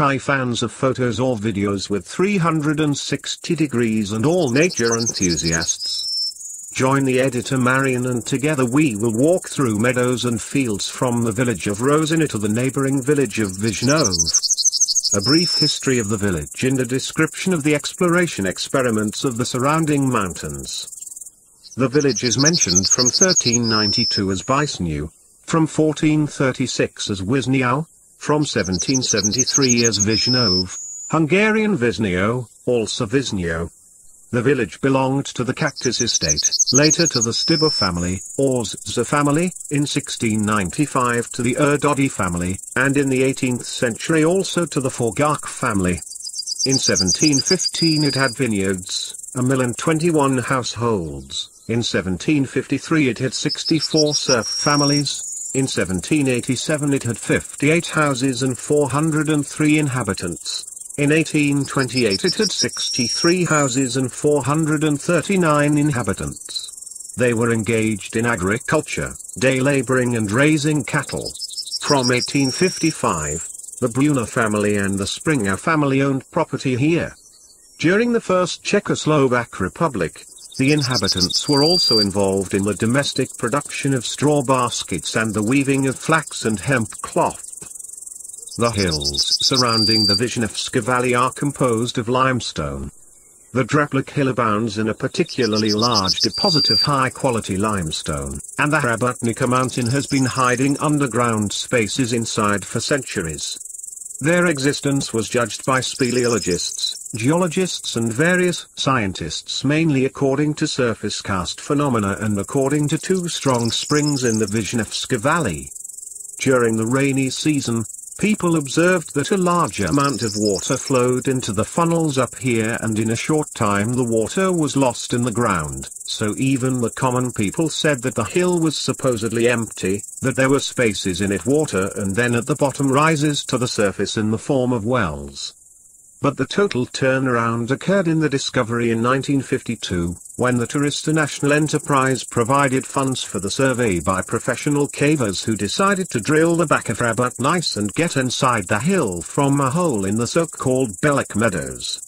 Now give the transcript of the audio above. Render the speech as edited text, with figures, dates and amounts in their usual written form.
sky fans of photos or videos with 360 degrees and all nature enthusiasts. Join the editor Marion and together we will walk through meadows and fields from the village of Rosina to the neighboring village of Višňové. A brief history of the village and a description of the exploration experiments of the surrounding mountains. The village is mentioned from 1392 as Visnio, from 1436 as Wisniau, from 1773 as Višňové, Hungarian Viznio, also Viznio. The village belonged to the Cactus Estate, later to the Stiba family, or Zsa family, in 1695 to the Erdody family, and in the 18th century also to the Fogark family. In 1715 it had vineyards, a mill and 21 households. In 1753 it had 64 serf families. In 1787 it had 58 houses and 403 inhabitants. In 1828 it had 63 houses and 439 inhabitants. They were engaged in agriculture, day laboring and raising cattle. From 1855, the Brunner family and the Springer family owned property here. During the First Czechoslovak Republic, the inhabitants were also involved in the domestic production of straw baskets and the weaving of flax and hemp cloth. The hills surrounding the Višňovská valley are composed of limestone. The Draplik hill abounds in a particularly large deposit of high-quality limestone, and the Rabatnica mountain has been hiding underground spaces inside for centuries. Their existence was judged by speleologists, geologists and various scientists mainly according to surface karst phenomena and according to two strong springs in the Višňovská valley. During the rainy season, people observed that a large amount of water flowed into the funnels up here, and in a short time the water was lost in the ground, so even the common people said that the hill was supposedly empty, that there were spaces in it water and then at the bottom rises to the surface in the form of wells. But the total turnaround occurred in the discovery in 1952, when the Tourista National Enterprise provided funds for the survey by professional cavers who decided to drill the back of Rabatnice and get inside the hill from a hole in the so-called Belloc Meadows.